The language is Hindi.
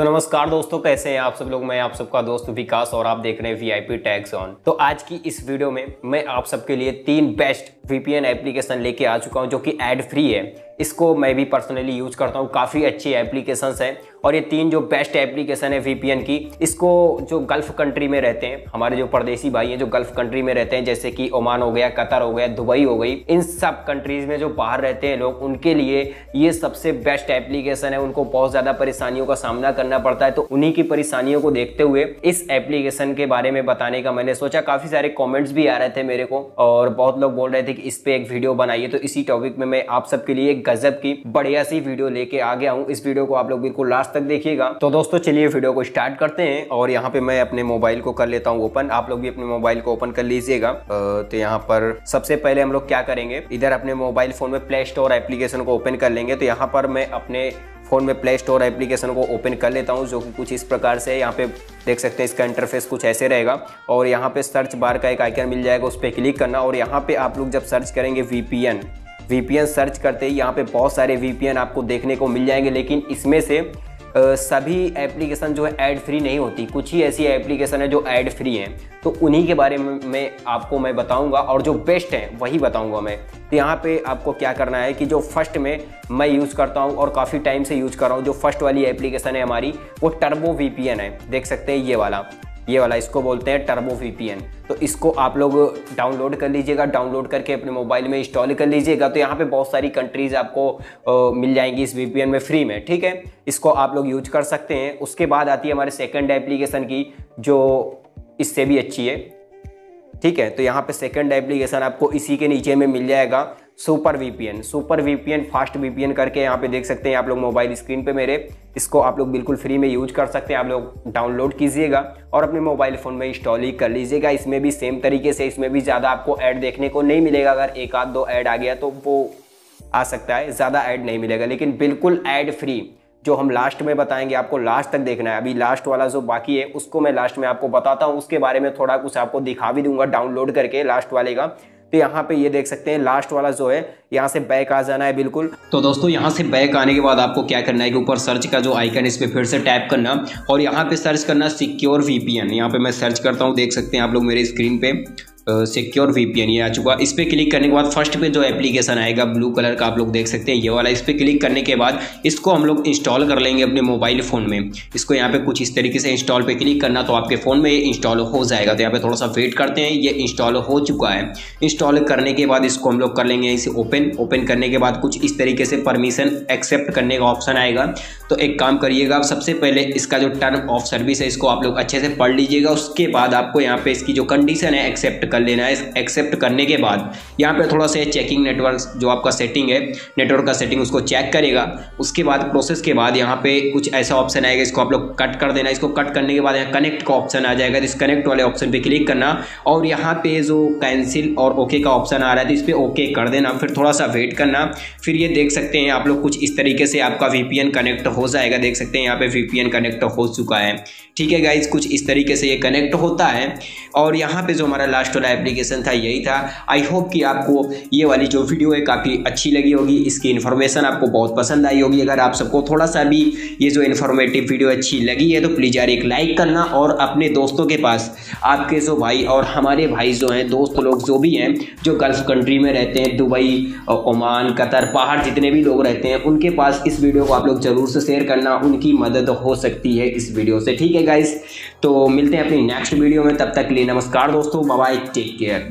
तो नमस्कार दोस्तों, कैसे हैं आप सब लोग। मैं आप सबका दोस्त विकास और आप देख रहे हैं वीआईपी टेक ज़ोन। तो आज की इस वीडियो में मैं आप सबके लिए 3 बेस्ट वीपीएन एप्लीकेशन लेके आ चुका हूं जो कि एड फ्री है। इसको मैं भी पर्सनली यूज करता हूं, काफ़ी अच्छी एप्लीकेशंस हैं और ये 3 जो बेस्ट एप्लीकेशन है वीपीएन की, इसको जो गल्फ़ कंट्री में रहते हैं, हमारे जो परदेसी भाई हैं जो गल्फ़ कंट्री में रहते हैं, जैसे कि ओमान हो गया, कतर हो गया, दुबई हो गई, इन सब कंट्रीज़ में जो बाहर रहते हैं लोग, उनके लिए ये सबसे बेस्ट एप्लीकेशन है। उनको बहुत ज़्यादा परेशानियों का सामना करना पड़ता है, तो उन्हीं की परेशानियों को देखते हुए इस एप्लीकेशन के बारे में बताने का मैंने सोचा। काफ़ी सारे कॉमेंट्स भी आ रहे थे मेरे को और बहुत लोग बोल रहे थे कि इस पर एक वीडियो बनाइए, तो इसी टॉपिक में मैं आप सबके लिए गजब की बढ़िया सी वीडियो लेके आ गया हूँ। इस वीडियो को आप लोग बिल्कुल लास्ट तक देखिएगा। तो दोस्तों चलिए वीडियो को स्टार्ट करते हैं। और यहाँ पे मैं अपने मोबाइल को कर लेता हूँ ओपन, आप लोग भी अपने मोबाइल को ओपन कर लीजिएगा। तो यहाँ पर सबसे पहले हम लोग क्या करेंगे, इधर अपने मोबाइल फोन में प्ले स्टोर एप्लीकेशन को ओपन कर लेंगे। तो यहाँ पर मैं अपने फ़ोन में प्ले स्टोर एप्लीकेशन को ओपन कर लेता हूँ, जो कि कुछ इस प्रकार से यहाँ पे देख सकते हैं। इसका इंटरफेस कुछ ऐसे रहेगा और यहाँ पे सर्च बार का एक आइकन मिल जाएगा, उस पर क्लिक करना। और यहाँ पे आप लोग जब सर्च करेंगे वीपीएन सर्च करते ही यहाँ पे बहुत सारे वीपीएन आपको देखने को मिल जाएंगे, लेकिन इसमें से सभी एप्लीकेशन जो है ऐड फ्री नहीं होती। कुछ ही ऐसी एप्लीकेशन है जो ऐड फ्री हैं, तो उन्हीं के बारे में आपको मैं बताऊंगा और जो बेस्ट हैं वही बताऊंगा मैं। तो यहाँ पे आपको क्या करना है कि जो फर्स्ट में मैं यूज़ करता हूँ और काफ़ी टाइम से यूज़ कर रहा हूँ, जो फर्स्ट वाली एप्लीकेशन है हमारी, वो टर्बो वीपीएन है। देख सकते हैं ये वाला इसको बोलते हैं टर्बो वीपीएन। तो इसको आप लोग डाउनलोड कर लीजिएगा, डाउनलोड करके अपने मोबाइल में इंस्टॉल कर लीजिएगा। तो यहाँ पे बहुत सारी कंट्रीज़ आपको मिल जाएंगी इस वीपीएन में फ्री में, ठीक है। इसको आप लोग यूज कर सकते हैं। उसके बाद आती है हमारे सेकंड एप्लीकेशन की, जो इससे भी अच्छी है, ठीक है। तो यहाँ पे सेकंड एप्लीकेशन आपको इसी के नीचे में मिल जाएगा, सुपर वीपीएन फास्ट वीपीएन करके। यहाँ पे देख सकते हैं आप लोग मोबाइल स्क्रीन पे मेरे, इसको आप लोग बिल्कुल फ्री में यूज कर सकते हैं। आप लोग डाउनलोड कीजिएगा और अपने मोबाइल फ़ोन में इंस्टॉल ही कर लीजिएगा। इसमें भी सेम तरीके से, इसमें भी ज़्यादा आपको ऐड देखने को नहीं मिलेगा। अगर एक आध दो ऐड आ गया तो वो आ सकता है, ज़्यादा ऐड नहीं मिलेगा, लेकिन बिल्कुल ऐड फ्री जो हम लास्ट में बताएंगे, आपको लास्ट तक देखना है। अभी लास्ट वाला जो बाकी है उसको मैं लास्ट में आपको बताता हूँ, उसके बारे में थोड़ा कुछ आपको दिखा भी दूंगा डाउनलोड करके लास्ट वाले का। तो यहाँ पे ये देख सकते हैं लास्ट वाला जो है, यहाँ से बैक आ जाना है बिल्कुल। तो दोस्तों यहाँ से बैक आने के बाद आपको क्या करना है कि ऊपर सर्च का जो आइकन है इस पर फिर से टैप करना और यहाँ पे सर्च करना सिक्योर वीपीएन। यहाँ पे मैं सर्च करता हूँ, देख सकते हैं आप लोग मेरे स्क्रीन पे सिक्योर वीपीएन ये आ चुका। इस पर क्लिक करने के बाद फर्स्ट पे जो एप्लीकेशन आएगा ब्लू कलर का, आप लोग देख सकते हैं ये वाला, इस पर क्लिक करने के बाद इसको हम लोग इंस्टॉल कर लेंगे अपने मोबाइल फ़ोन में। इसको यहाँ पे कुछ इस तरीके से इंस्टॉल पे क्लिक करना, तो आपके फ़ोन में ये इंस्टॉल हो जाएगा। तो यहाँ पे थोड़ा सा वेट करते हैं, ये इंस्टॉल हो चुका है। इंस्टॉल करने के बाद इसको हम लोग कर लेंगे इसे ओपन करने के बाद कुछ इस तरीके से परमिशन एक्सेप्ट करने का ऑप्शन आएगा। तो एक काम करिएगा, आप सबसे पहले इसका जो टर्म ऑफ सर्विस है इसको आप लोग अच्छे से पढ़ लीजिएगा। उसके बाद आपको यहाँ पे इसकी जो कंडीशन है एक्सेप्ट कर लेना है। एक्सेप्ट करने के बाद यहाँ पे थोड़ा सा चेकिंग नेटवर्क जो आपका सेटिंग है, नेटवर्क का सेटिंग, उसको चेक करेगा। उसके बाद प्रोसेस के बाद यहाँ पे कुछ ऐसा ऑप्शन आएगा, इसको आप लोग कट कर देना। इसको कट करने के बाद यहाँ कनेक्ट का ऑप्शन आ जाएगा, तो इस कनेक्ट वाले ऑप्शन पे क्लिक करना और यहाँ पे जो कैंसिल और ओके का ऑप्शन आ रहा है तो इस पर ओके कर देना। फिर थोड़ा सा वेट करना, फिर ये देख सकते हैं आप लोग कुछ इस तरीके से आपका वीपीएन कनेक्ट हो जाएगा। देख सकते हैं यहाँ पे वीपीएन कनेक्ट हो चुका है, ठीक है गाइज। कुछ इस तरीके से ये कनेक्ट होता है और यहाँ पे जो हमारा लास्ट वाला एप्लीकेशन था यही था। आई होप कि आपको ये वाली जो वीडियो है काफ़ी अच्छी लगी होगी, इसकी इन्फॉर्मेशन आपको बहुत पसंद आई होगी। अगर आप सबको थोड़ा सा भी ये जो इन्फॉर्मेटिव वीडियो अच्छी लगी है तो प्लीज़ यार एक लाइक करना और अपने दोस्तों के पास, आपके जो भाई और हमारे भाई जो हैं, दोस्त लोग जो भी हैं जो गल्फ़ कंट्री में रहते हैं, दुबई, ओमान, कतर, बाहर जितने भी लोग रहते हैं, उनके पास इस वीडियो को आप लोग ज़रूर से शेयर करना, उनकी मदद हो सकती है इस वीडियो से, ठीक है गाइस। तो मिलते हैं अपनी नेक्स्ट वीडियो में, तब तक के लिए नमस्कार दोस्तों, बाय, टेक केयर।